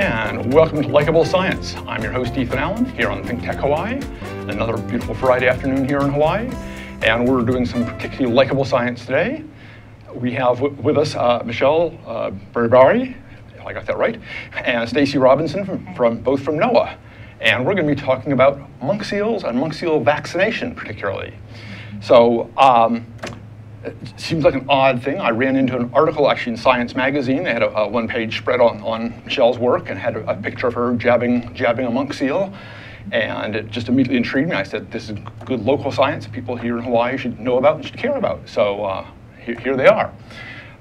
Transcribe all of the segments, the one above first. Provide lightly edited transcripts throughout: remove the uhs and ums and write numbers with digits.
And welcome to Likeable Science. I'm your host, Ethan Allen, here on ThinkTech Hawaii. Another beautiful Friday afternoon here in Hawaii. And we're doing some particularly likeable science today. We have with us Michelle Berbari, if I got that right, and Stacy Robinson, both from NOAA. And we're going to be talking about monk seals and monk seal vaccination, particularly. So it seems like an odd thing. I ran into an article actually in Science Magazine. They had a one-page spread on Michelle's work and had a picture of her jabbing a monk seal. And it just immediately intrigued me. I said, this is good local science people here in Hawaii should know about and should care about. So here they are.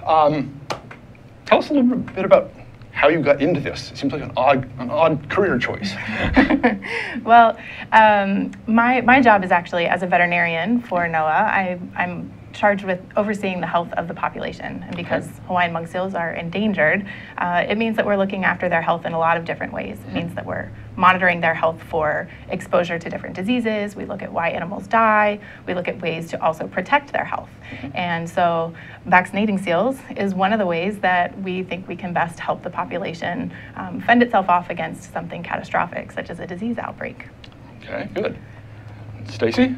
Tell us a little bit about how you got into this. It seems like an odd career choice. Well, my job is actually as a veterinarian for NOAA. I'm charged with overseeing the health of the population. And because Hawaiian monk seals are endangered, it means that we're looking after their health in a lot of different ways. It means that we're monitoring their health for exposure to different diseases. We look at why animals die. We look at ways to also protect their health. And so vaccinating seals is one of the ways that we think we can best help the population fend itself off against something catastrophic, such as a disease outbreak. Okay, good. Stacy?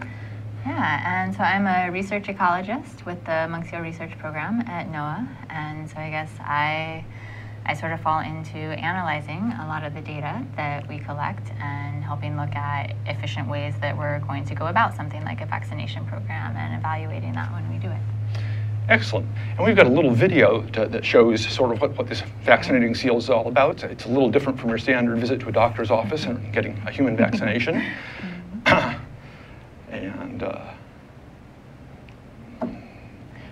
Yeah, and so I'm a research ecologist with the Monk Seal Research Program at NOAA, and so I guess I sort of fall into analyzing a lot of the data that we collect and helping look at efficient ways that we're going to go about something like a vaccination program and evaluating that when we do it. Excellent. And we've got a little video that shows sort of what this vaccinating seal is all about. It's a little different from your standard visit to a doctor's office and getting a human vaccination. And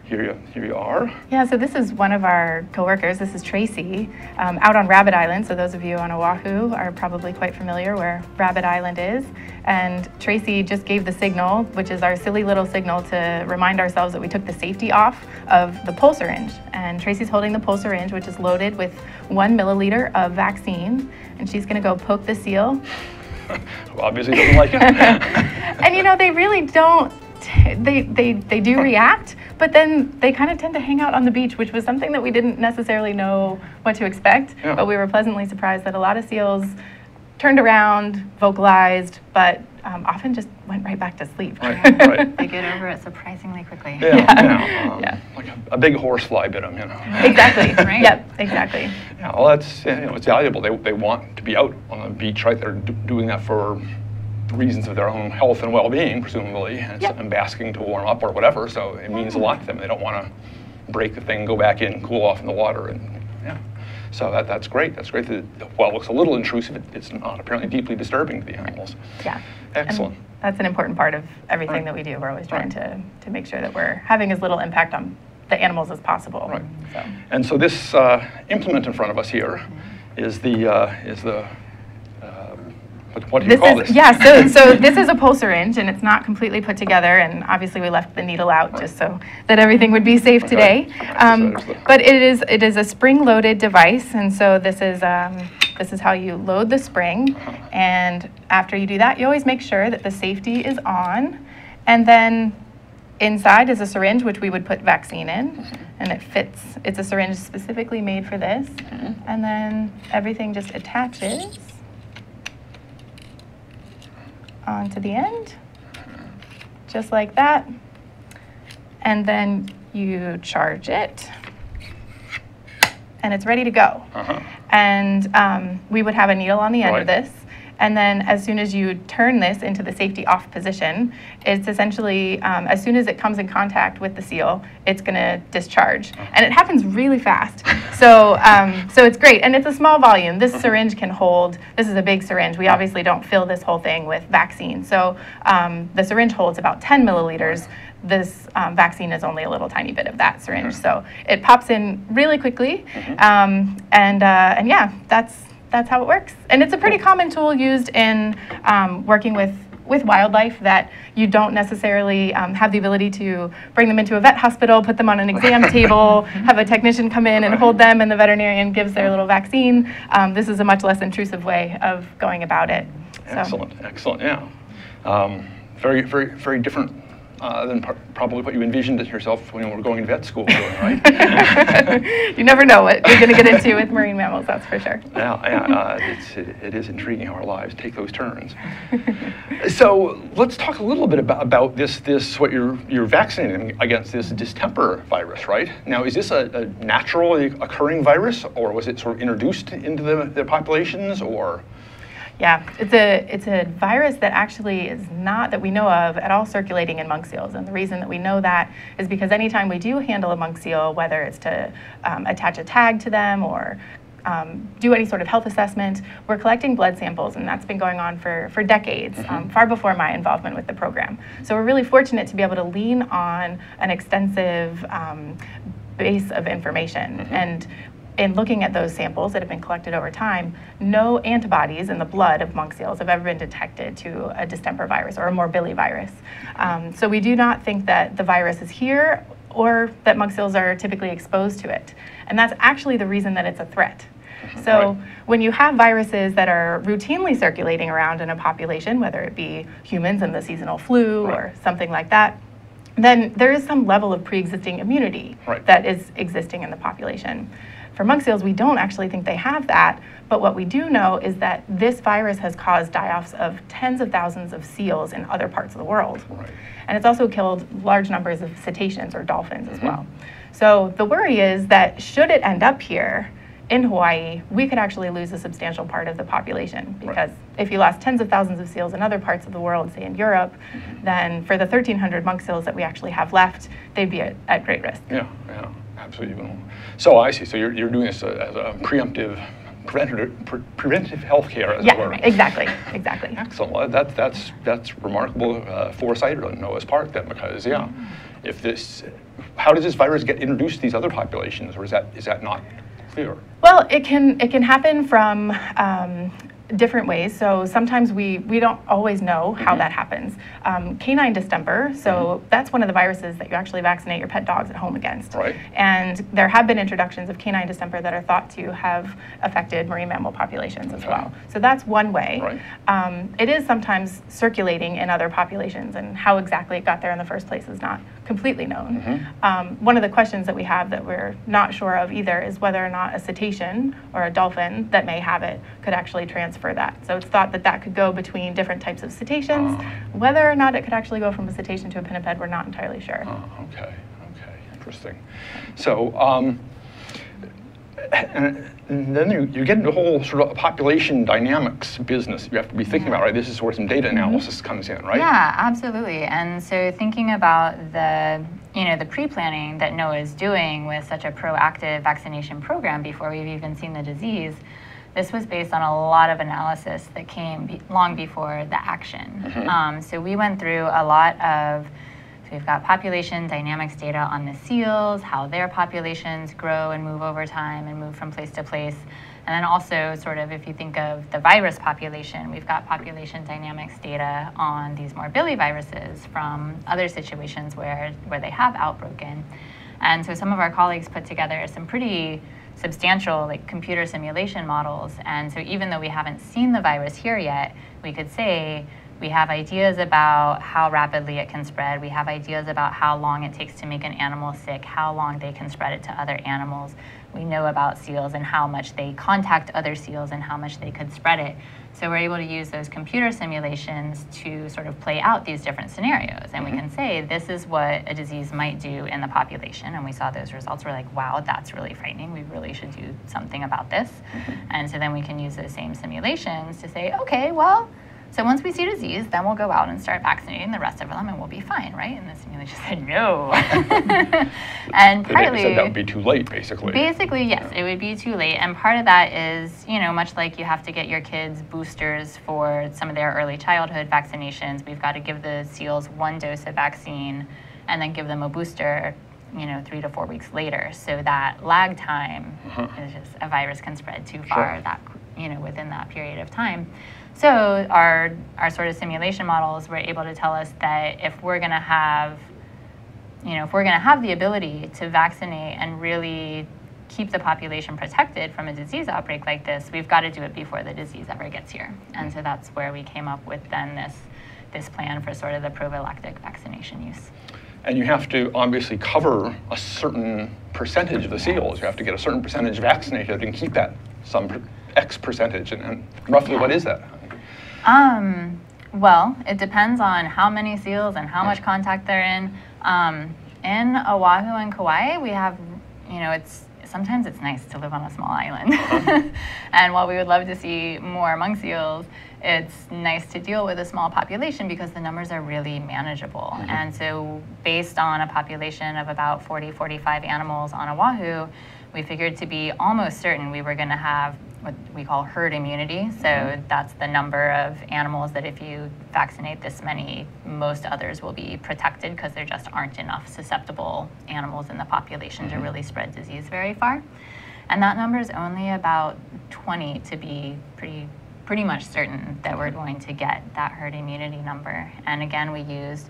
here you are. Yeah, so this is one of our coworkers. This is Tracy, out on Rabbit Island. So those of you on Oahu are probably quite familiar where Rabbit Island is. And Tracy just gave the signal, which is our silly little signal to remind ourselves that we took the safety off of the pulse syringe. And Tracy's holding the pulse syringe, which is loaded with 1 milliliter of vaccine. And she's gonna go poke the seal. Who obviously doesn't like it. And you know, they really don't, they do react, but then they kind of tend to hang out on the beach, which was something that we didn't necessarily know what to expect, yeah. But we were pleasantly surprised that a lot of seals turned around, vocalized, but often just went right back to sleep. Right. They get over it surprisingly quickly. Yeah. Like a big horsefly bit them, you know. Exactly. Right. Yep. Exactly. Yeah. Well, that's, you know, it's valuable. They want to be out on the beach, right? They're doing that for reasons of their own health and well-being, presumably, and, yep. And basking to warm up or whatever. So it means a lot to them. They don't want to break the thing, go back in, cool off in the water, and yeah. So that's great. That's great. While it looks a little intrusive, it's not apparently deeply disturbing to the animals. Yeah. Excellent. And that's an important part of everything that we do. We're always trying to make sure that we're having as little impact on the animals as possible. Right. So. And so this implement in front of us here is, what do you call this? Yeah, so this is a pulse syringe, and it's not completely put together, and obviously we left the needle out just so that everything would be safe today. But it is a spring-loaded device, and so this is how you load the spring, and after you do that, you always make sure that the safety is on, and then inside is a syringe, which we would put vaccine in, and it fits. It's a syringe specifically made for this, and then everything just attaches onto the end, just like that, and then you charge it, and it's ready to go. And we would have a needle on the end of this, and then as soon as you turn this into the safety off position, it's essentially, as soon as it comes in contact with the seal, it's gonna discharge. And it happens really fast. So it's great, and it's a small volume. This syringe can hold, this is a big syringe. We obviously don't fill this whole thing with vaccine. So the syringe holds about 10 milliliters. This vaccine is only a little tiny bit of that syringe. So it pops in really quickly. And yeah, that's how it works. And it's a pretty common tool used in working with wildlife that you don't necessarily have the ability to bring them into a vet hospital, put them on an exam table, have a technician come in and hold them, and the veterinarian gives their little vaccine. This is a much less intrusive way of going about it. Excellent, so. Excellent, yeah. Very different than probably what you envisioned it yourself when you were going to vet school, right? You never know what you're going to get into with marine mammals, that's for sure. Yeah, it is intriguing how our lives take those turns. So let's talk a little bit about this what you're vaccinating against, this distemper virus, right? Now, is this a naturally occurring virus, or was it sort of introduced into the populations, or? Yeah, it's a virus that actually is not, that we know of, at all circulating in monk seals. And the reason that we know that is because anytime we do handle a monk seal, whether it's to attach a tag to them or do any sort of health assessment, we're collecting blood samples, and that's been going on for decades, far before my involvement with the program. So we're really fortunate to be able to lean on an extensive base of information. And in looking at those samples that have been collected over time, no antibodies in the blood of monk seals have ever been detected to a distemper virus or a morbillivirus. So we do not think that the virus is here or that monk seals are typically exposed to it. And that's actually the reason that it's a threat. So when you have viruses that are routinely circulating around in a population, whether it be humans and the seasonal flu or something like that, then there is some level of pre-existing immunity that is existing in the population. For monk seals, we don't actually think they have that, but what we do know is that this virus has caused die-offs of tens of thousands of seals in other parts of the world. And it's also killed large numbers of cetaceans or dolphins as well. So the worry is that should it end up here in Hawaii, we could actually lose a substantial part of the population, because if you lost tens of thousands of seals in other parts of the world, say in Europe, then for the 1,300 monk seals that we actually have left, they'd be at great risk. Yeah, absolutely. So I see. So you're doing this as a preemptive, preventative health care, as it were. Yeah, exactly. Excellent. That's remarkable foresight on NOAA's part, then, because if this, how does this virus get introduced to these other populations, or is that not clear? Well, it can happen from different ways. So sometimes we don't always know how that happens. Canine distemper, so that's one of the viruses that you actually vaccinate your pet dogs at home against. And there have been introductions of canine distemper that are thought to have affected marine mammal populations as well. So that's one way. It is sometimes circulating in other populations, and how exactly it got there in the first place is not completely known. One of the questions that we have that we're not sure of either is whether or not a cetacean or a dolphin that may have it could actually transfer for that. So it's thought that could go between different types of cetaceans. Whether or not it could actually go from a cetacean to a pinniped, we're not entirely sure. Okay, interesting. So and then you get into the whole sort of population dynamics business you have to be thinking about, right? This is where some data analysis comes in, right? Yeah, absolutely. And so thinking about the the pre-planning that NOAA is doing with such a proactive vaccination program before we've even seen the disease, this was based on a lot of analysis that came long before the action. So we went through a lot of, we've got population dynamics data on the seals, how their populations grow and move over time and move from place to place. And then also sort of, if you think of the virus population, we've got population dynamics data on these morbilliviruses from other situations where they have outbroken. And so some of our colleagues put together some pretty substantial computer simulation models. And so even though we haven't seen the virus here yet, we could say we have ideas about how rapidly it can spread. We have ideas about how long it takes to make an animal sick, how long they can spread it to other animals. We know about seals and how much they contact other seals and how much they could spread it. So we're able to use those computer simulations to sort of play out these different scenarios. And we can say, this is what a disease might do in the population. And we saw those results. We're like, wow, that's really frightening. We really should do something about this. And so then we can use those same simulations to say, okay, well, so once we see disease, then we'll go out and start vaccinating the rest of them, and we'll be fine, right? And the simulation said no. And partly, said that would be too late, basically. Basically, yes, it would be too late. And part of that is, much like you have to get your kids boosters for some of their early childhood vaccinations, we've got to give the seals one dose of vaccine and then give them a booster, 3 to 4 weeks later. So that lag time is just, a virus can spread too far within that period of time. So our sort of simulation models were able to tell us that if we're going to have, if we're going to have the ability to vaccinate and really keep the population protected from a disease outbreak like this, we've got to do it before the disease ever gets here. And so that's where we came up with then this this plan for sort of the prophylactic vaccination use. And you have to obviously cover a certain percentage of the seals. You have to get a certain percentage vaccinated and keep that some X percentage. And roughly what is that? Well, it depends on how many seals and how much contact they're in. In Oahu and Kauai, we have, you know, sometimes it's nice to live on a small island. And while we would love to see more monk seals, it's nice to deal with a small population because the numbers are really manageable. And so based on a population of about 40, 45 animals on Oahu, we figured to be almost certain we were going to have what we call herd immunity. So that's the number of animals that if you vaccinate this many, most others will be protected because there just aren't enough susceptible animals in the population to really spread disease very far. And that number is only about 20 to be pretty much certain that we're going to get that herd immunity number. And again, we used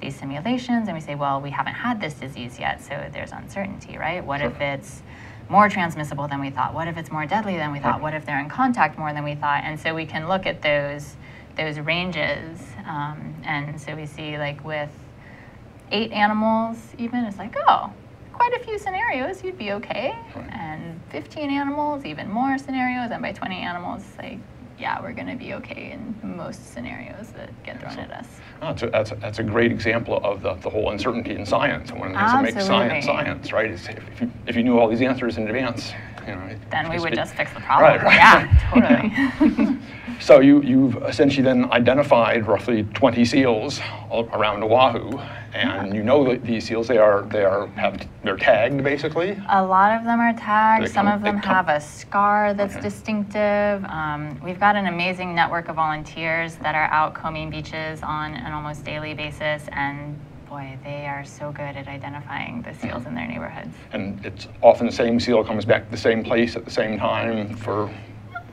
these simulations and we say, well, we haven't had this disease yet, so there's uncertainty, right? What if it's more transmissible than we thought? What if it's more deadly than we thought? What if they're in contact more than we thought? And so we can look at those ranges. And so we see, like, with 8 animals, even, it's like, oh, quite a few scenarios, you'd be okay. And 15 animals, even more scenarios. And by 20 animals, it's like, yeah, we're going to be okay in most scenarios that get thrown at us. Oh, that's a great example of the whole uncertainty in science. And one of the things that makes science science, right, is if you knew all these answers in advance, you know, then we would just fix the problem. Right, right. Yeah, totally. So you've essentially then identified roughly 20 seals around Oahu, and you know that these seals, they're tagged basically. A lot of them are tagged. Some of them have a scar that's distinctive. We've got an amazing network of volunteers that are out combing beaches on an almost daily basis, and boy, they are so good at identifying the seals in their neighborhoods. And it's often the same seal comes back to the same place at the same time for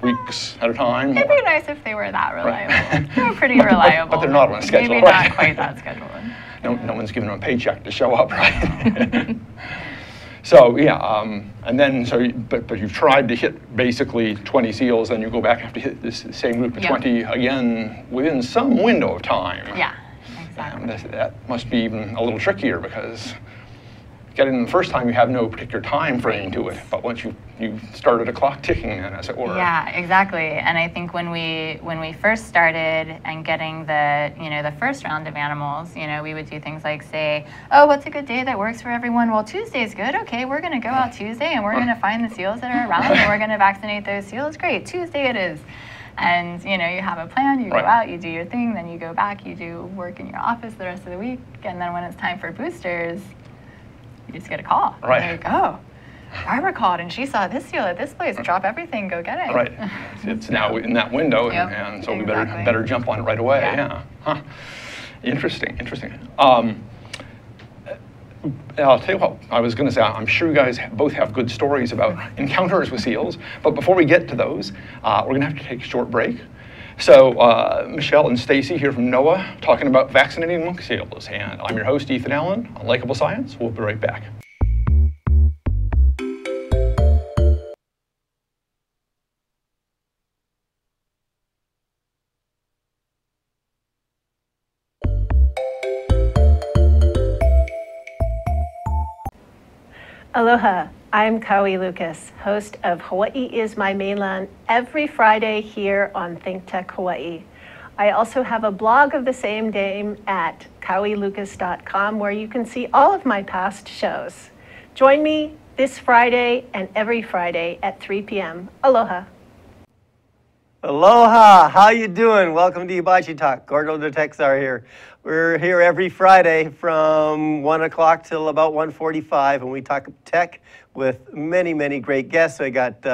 weeks at a time. It'd be nice if they were that reliable. They're pretty reliable. But they're not on a schedule. Maybe not quite that scheduled. No one's giving them a paycheck to show up, right? So yeah, and then but you've tried to hit basically 20 seals, and you go back and have to hit this same group of 20 again within some window of time. Yeah, exactly. That must be even a little trickier because getting them the first time, you have no particular time frame to it, but once you've started a clock ticking, then, as it were. Yeah, exactly. And I think when we first started and getting the first round of animals, you know, we would do things like say, oh, what's a good day that works for everyone? Well, Tuesday's good. Okay, we're going to go out Tuesday and we're going to find the seals that are around and we're going to vaccinate those seals. Great, Tuesday it is. And, you know, you have a plan, you go out, you do your thing, then you go back, you do work in your office the rest of the week, and then when it's time for boosters, you just get a call. Right. And you're like, oh, Barbara called and she saw this seal at this place. Drop everything, go get it. Right. It's now in that window, and so we better jump on it right away. Yeah. Huh. Interesting. Interesting. I'll tell you what I was going to say. I'm sure you guys both have good stories about encounters with seals. But before we get to those, we're going to have to take a short break. So Michelle and Stacy here from NOAA talking about vaccinating monk seals. And I'm your host, Ethan Allen, on Likeable Science. We'll be right back. Aloha. I'm Kaui Lucas, host of Hawaii is My Mainland every Friday here on ThinkTech Hawaii. I also have a blog of the same name at kauilucas.com where you can see all of my past shows. Join me this Friday and every Friday at 3 p.m. Aloha. Aloha, how you doing? Welcome to Hibachi Talk. Gordo de Texar here. We're here every Friday from 1 o'clock till about 1:45, and we talk tech with many, many great guests. I got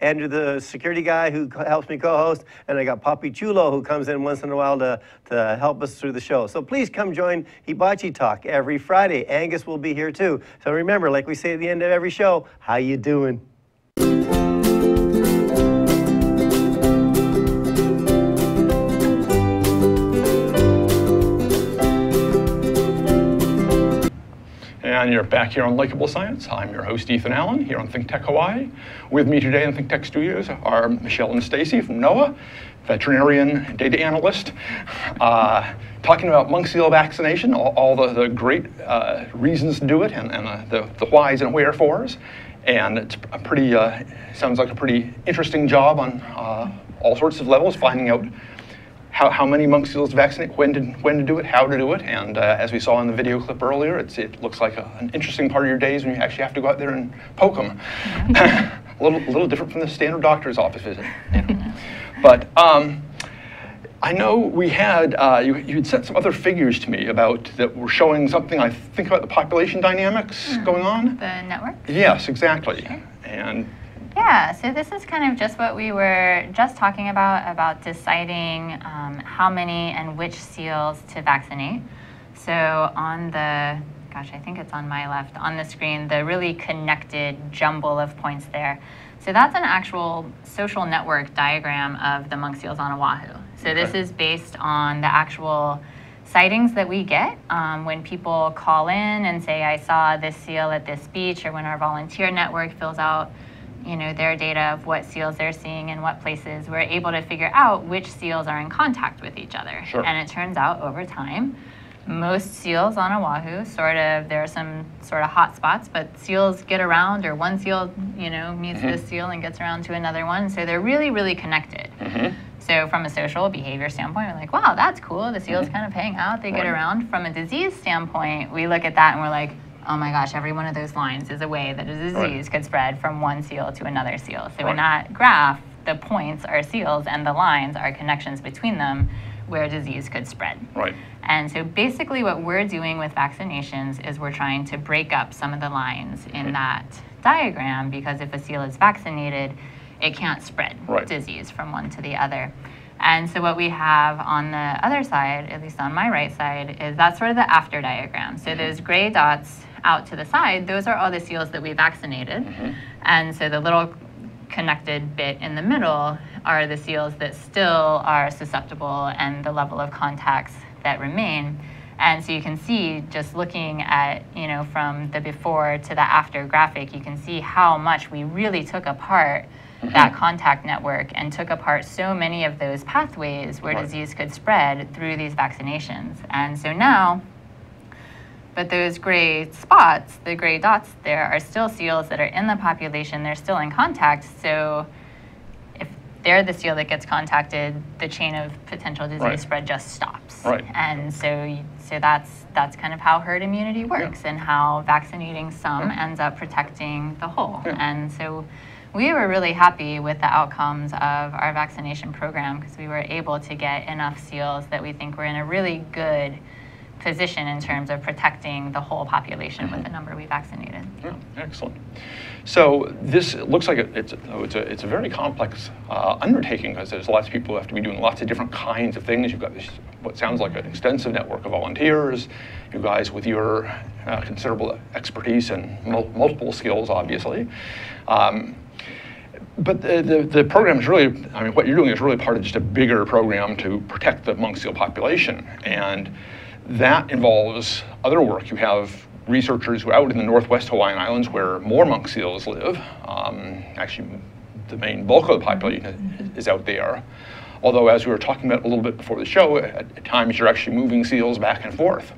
Andrew, the security guy, who helps me co-host, and I got Papi Chulo, who comes in once in a while to help us through the show. So please come join Hibachi Talk every Friday. Angus will be here too. So remember, like we say at the end of every show, how you doing? and you're back here on Likeable Science. I'm your host, Ethan Allen, here on ThinkTech Hawaii. With me today in ThinkTech Studios are Michelle and Stacy from NOAA, veterinarian, data analyst, talking about monk seal vaccination, all the great reasons to do it, and the whys and wherefores. And it's a pretty, sounds like a pretty interesting job on all sorts of levels, finding out how many monk seals to vaccinate, when to do it, how to do it. And as we saw in the video clip earlier, it looks like an interesting part of your days when you actually have to go out there and poke them. Yeah. a little different from the standard doctor's office visit. You know. But I know we had, you had sent some other figures to me about that were showing something, I think, about the population dynamics going on. The network? Yes, exactly. Sure. And yeah, so this is kind of just what we were just talking about deciding how many and which seals to vaccinate. So on the, gosh, I think it's on my left, on the screen, the really connected jumble of points there. So that's an actual social network diagram of the monk seals on Oahu. So this is based on the actual sightings that we get when people call in and say, I saw this seal at this beach, or when our volunteer network fills out, you know, their data of what seals they're seeing and what places, we're able to figure out which seals are in contact with each other. Sure. And it turns out over time, most seals on Oahu, sort of, there are some sort of hot spots, but seals get around, or one seal, you know, meets this seal and gets around to another one. So they're really, really connected. So from a social behavior standpoint, we're like, wow, that's cool. The seals kind of hang out, they get around. From a disease standpoint, we look at that and we're like, oh my gosh, every one of those lines is a way that a disease could spread from one seal to another seal. So in that graph, the points are seals and the lines are connections between them where disease could spread. Right. And so basically what we're doing with vaccinations is we're trying to break up some of the lines in that diagram, because if a seal is vaccinated, it can't spread disease from one to the other. And so what we have on the other side, at least on my right side, is that's sort of the after diagram. So those gray dots out to the side, those are all the seals that we vaccinated. And so the little connected bit in the middle are the seals that still are susceptible and the level of contacts that remain. And so you can see, just looking at, you know, from the before to the after graphic, you can see how much we really took apart that contact network and took apart so many of those pathways where disease could spread through these vaccinations. And so now, but those gray spots, the gray dots there, are still seals that are in the population. They're still in contact. So if they're the seal that gets contacted, the chain of potential disease spread just stops. And so that's kind of how herd immunity works and how vaccinating some ends up protecting the whole. And so we were really happy with the outcomes of our vaccination program, because we were able to get enough seals that we think we're in a really good position in terms of protecting the whole population with the number we vaccinated. Yeah, excellent. So this looks like it's a very complex undertaking, because there's lots of people who have to be doing lots of different kinds of things. You've got this, what sounds like an extensive network of volunteers. You guys with your considerable expertise and multiple skills, obviously. But the program is really, I mean, what you're doing is really part of just a bigger program to protect the monk seal population. And that involves other work. You have researchers who are out in the Northwest Hawaiian Islands, where more monk seals live. Actually, the main bulk of the population is out there. Although, as we were talking about a little bit before the show, at times you're actually moving seals back and forth.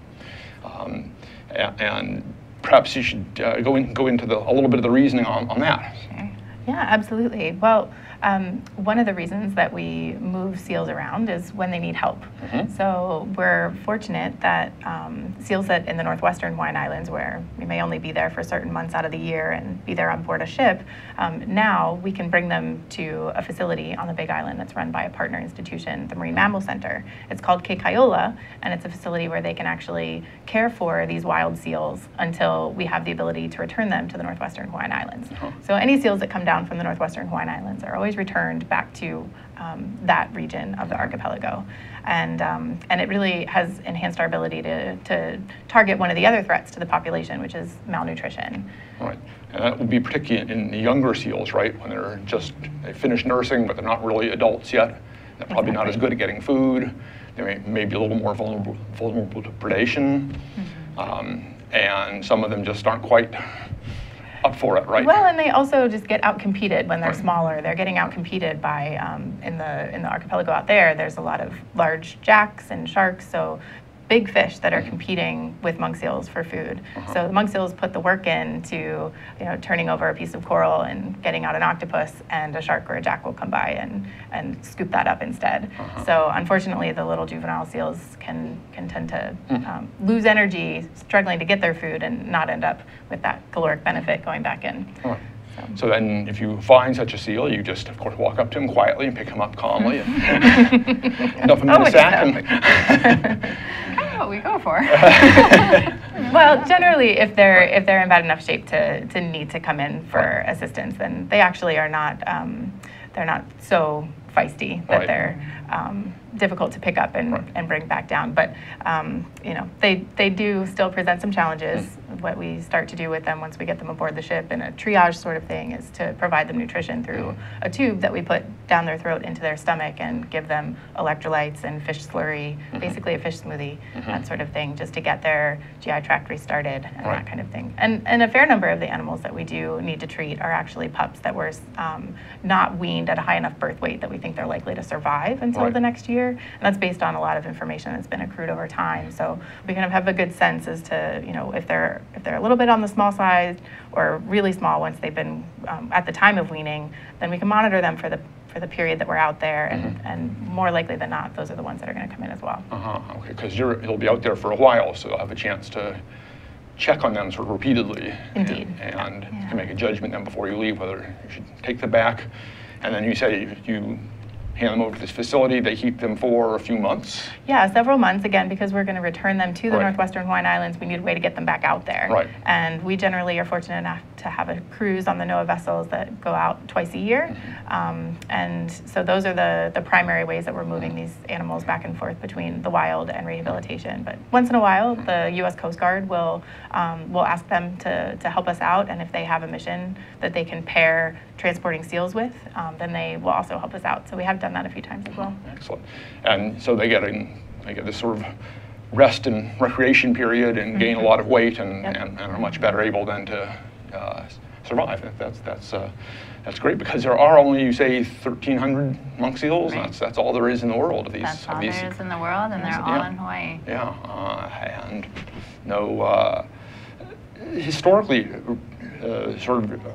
And perhaps you should go into a little bit of the reasoning on that. Sure. Yeah, absolutely. Well, one of the reasons that we move seals around is when they need help. So we're fortunate that seals that in the Northwestern Hawaiian Islands, where we may only be there for certain months out of the year and be there on board a ship, now we can bring them to a facility on the Big Island that's run by a partner institution, the Marine Mammal Center. It's called Kekaiola, and it's a facility where they can actually care for these wild seals until we have the ability to return them to the Northwestern Hawaiian Islands. So any seals that come down from the Northwestern Hawaiian Islands are always returned back to that region of the archipelago. And it really has enhanced our ability to target one of the other threats to the population, which is malnutrition. Right, and that would be particularly in the younger seals, right? When they're just, they finish nursing, but they're not really adults yet. They're probably not as good at getting food. They may be a little more vulnerable to predation. and some of them just aren't quite up for it, right? Well, and they also just get outcompeted when they're smaller. They're getting outcompeted by in the archipelago out there. There's a lot of large jacks and sharks, so big fish that are competing with monk seals for food. So the monk seals put the work in to, you know, turning over a piece of coral and getting out an octopus, and a shark or a jack will come by and scoop that up instead. So unfortunately, the little juvenile seals can tend to lose energy struggling to get their food and not end up with that caloric benefit going back in. So then if you find such a seal, you just, of course, walk up to him quietly and pick him up calmly and dump him in the sack. Kind of what we go for. Well, generally, if they're in bad enough shape to need to come in for assistance, then they actually are not, they're not so feisty that they're difficult to pick up and bring back down. But you know, they do still present some challenges. What we start to do with them once we get them aboard the ship, and a triage sort of thing, is to provide them nutrition through a tube that we put down their throat into their stomach, and give them electrolytes and fish slurry, basically a fish smoothie, that sort of thing, just to get their GI tract restarted and that kind of thing. And a fair number of the animals that we do need to treat are actually pups that were not weaned at a high enough birth weight that we think they're likely to survive until the next year. And that's based on a lot of information that's been accrued over time. So we kind of have a good sense as to, you know, if they're a little bit on the small side or really small once they've been at the time of weaning, then we can monitor them for the period that we're out there, and more likely than not, those are the ones that are going to come in as well. Okay, because you'll be out there for a while, so you'll have a chance to check on them sort of repeatedly. Indeed. And you can make a judgment then before you leave whether you should take them back, and then you say you hand them over to this facility. They keep them for a few months? Yeah, several months, again, because we're going to return them to the Northwestern Hawaiian Islands. We need a way to get them back out there. And we generally are fortunate enough to have a cruise on the NOAA vessels that go out twice a year. And so those are the primary ways that we're moving these animals back and forth between the wild and rehabilitation. But once in a while, the U.S. Coast Guard will ask them to help us out, and if they have a mission that they can pair transporting seals with, then they will also help us out. So we have done that a few times as well. Excellent. And so they get this sort of rest and recreation period and gain a lot of weight and are much better able then to survive. That's great, because there are only, you say, 1,300 monk seals. That's all there is in the world of these. That's all there is in the world, and they're all in Hawaii. Yeah, and no, historically, sort of,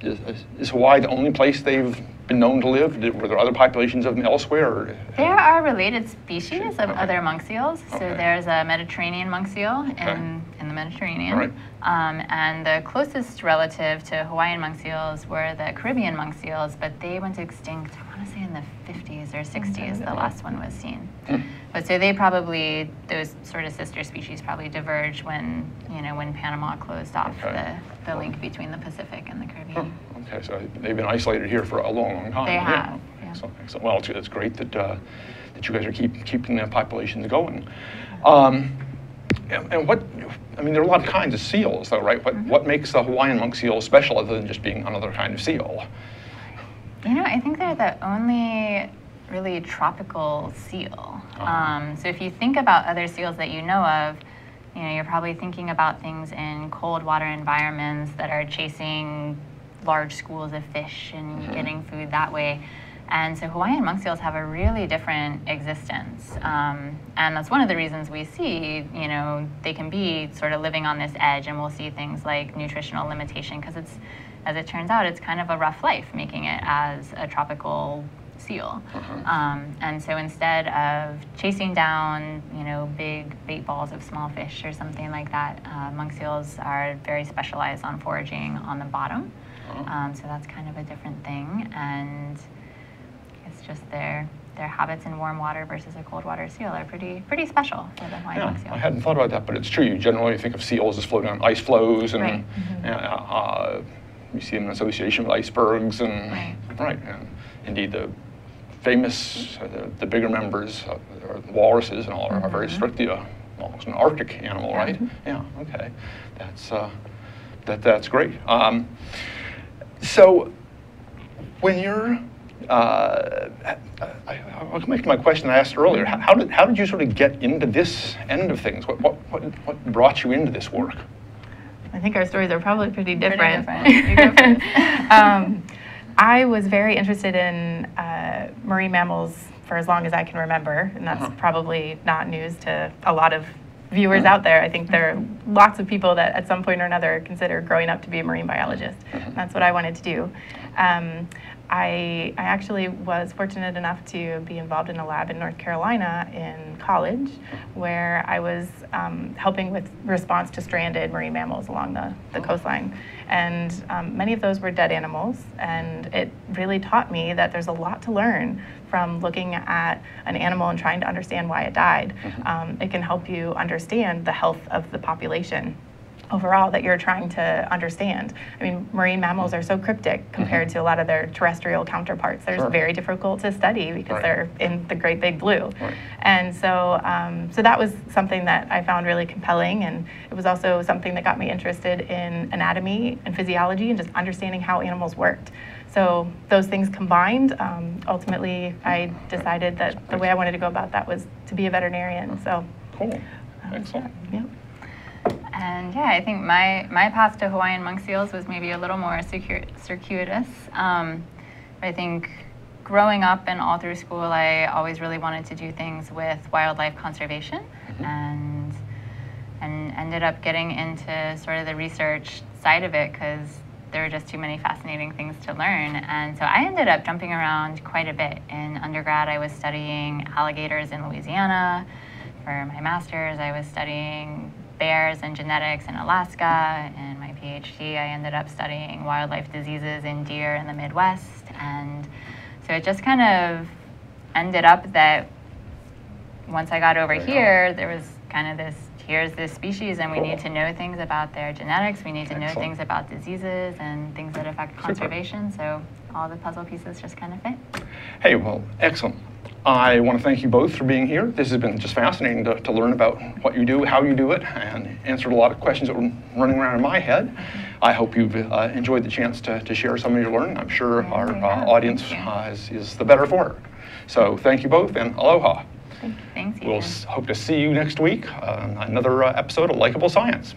is Hawaii the only place they've been known to live? Were there other populations of them elsewhere? Or? There are related species of other monk seals. So there's a Mediterranean monk seal in the Mediterranean. And the closest relative to Hawaiian monk seals were the Caribbean monk seals, but they went extinct, I want to say, in the 50s or 60s, the last one was seen. But so they probably, those sort of sister species probably diverged when, you know, when Panama closed off the link between the Pacific and the Caribbean. Okay, so they've been isolated here for a long, long time. They have. Yeah. Excellent. Well, it's great that that you guys are keeping the populations going. And what, I mean, there are a lot of kinds of seals, though, right? What makes the Hawaiian monk seal special other than just being another kind of seal? You know, I think they're the only really tropical seal. So if you think about other seals that you know of, you know, you're probably thinking about things in cold water environments that are chasing large schools of fish and getting food that way. And so Hawaiian monk seals have a really different existence. And that's one of the reasons we see, you know, they can be sort of living on this edge, and we'll see things like nutritional limitation, because it's, as it turns out, it's kind of a rough life making it as a tropical seal. And so instead of chasing down, you know, big bait balls of small fish or something like that, monk seals are very specialized on foraging on the bottom. So that's kind of a different thing, and it's just their habits in warm water versus a cold water seal are pretty special for the Hawaiian monk seal. I hadn't thought about that, but it's true. You generally think of seals as floating on ice floes, and you see them in association with icebergs, and and indeed the famous, the bigger members, the walruses and all, are very strictly almost an Arctic animal, right? Okay, that's great. So when you're I'll come back to my question I asked earlier. How did you sort of get into this end of things? What brought you into this work? I think our stories are probably pretty different. I was very interested in marine mammals for as long as I can remember, and that's probably not news to a lot of viewers out there. I think there are lots of people that at some point or another consider growing up to be a marine biologist. That's what I wanted to do. I actually was fortunate enough to be involved in a lab in North Carolina in college where I was helping with response to stranded marine mammals along the coastline. And many of those were dead animals, and it really taught me that there's a lot to learn from looking at an animal and trying to understand why it died. It can help you understand the health of the population overall that you're trying to understand. I mean, marine mammals are so cryptic compared to a lot of their terrestrial counterparts. They're very difficult to study because they're in the great big blue. And so so that was something that I found really compelling, and it was also something that got me interested in anatomy and physiology and just understanding how animals worked. So those things combined, ultimately I decided that the way I wanted to go about that was to be a veterinarian. So cool. Excellent. Yeah. And yeah, I think my path to Hawaiian monk seals was maybe a little more circuitous. I think growing up and all through school, I always really wanted to do things with wildlife conservation, and ended up getting into sort of the research side of it because there were just too many fascinating things to learn. And so I ended up jumping around quite a bit. In undergrad, I was studying alligators in Louisiana. For my master's, I was studying bears and genetics in Alaska. In my PhD, I ended up studying wildlife diseases in deer in the Midwest. And so it just kind of ended up that once I got over here, there was kind of this, here's this species and we need to know things about their genetics, we need to know things about diseases and things that affect conservation. So all the puzzle pieces just kind of fit. Hey, well, excellent. I want to thank you both for being here. This has been just fascinating to learn about what you do, how you do it, and answered a lot of questions that were running around in my head. I hope you've enjoyed the chance to share some of your learning. I'm sure our audience is the better for it. So thank you both, and aloha. Thanks, Ethan. We'll hope to see you next week on another episode of Likeable Science.